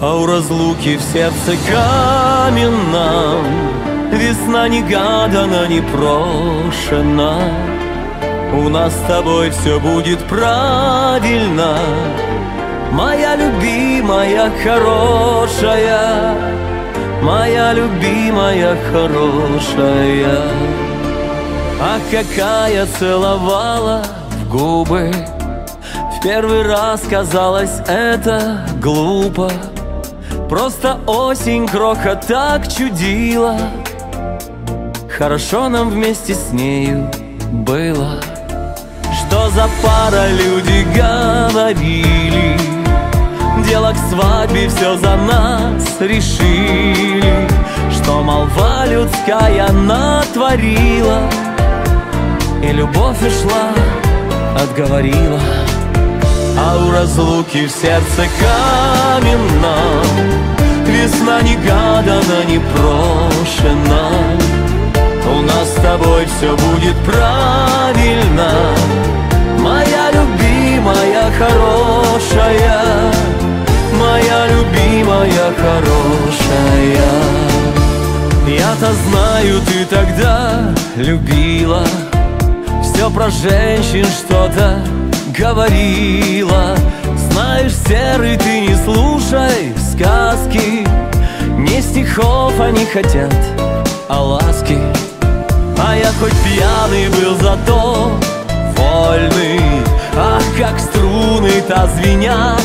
А у разлуки в сердце каменном весна негадана, непрошена. У нас с тобой все будет правильно, моя любимая, хорошая, моя любимая, хорошая. А какая целовала в губы, в первый раз казалось это глупо. Просто осень кроха так чудила, хорошо нам вместе с нею было. Что за пара, люди говорили, дело к свадьбе все за нас решили. Что молва людская натворила, и любовь ушла, отговорила. А у разлуки в сердце каменном весна негадана, непрошена. У нас с тобой все будет правильно, моя любимая, хорошая, моя любимая, хорошая. Я-то знаю, ты тогда любила, все про женщин что-то говорила. Знаешь, серый, ты не слушай сказки, не стихов они хотят, а ласки. А я хоть пьяный был, зато вольный. Ах, как струны-то звенят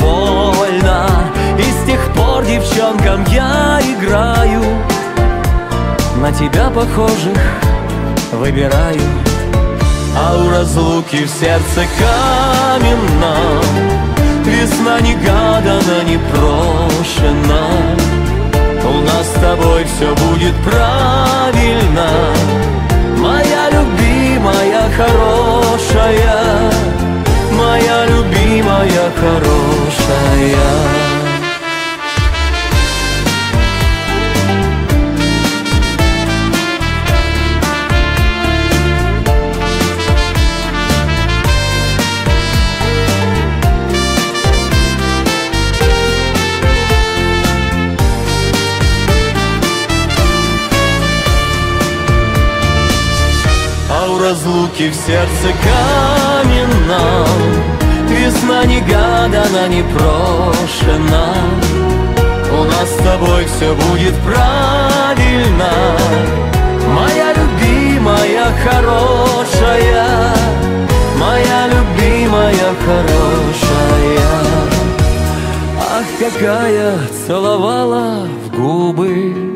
больно. И с тех пор девчонкам я играю, на тебя похожих выбираю. А у разлуки в сердце каменном весна негадана, непрошена. У нас с тобой все будет правильно, моя любимая, хорошая, моя любимая, хорошая. Разлуки в сердце каменном весна негадана, непрошена. У нас с тобой все будет правильно, моя любимая, хорошая, моя любимая, хорошая. Ах, какая целовала в губы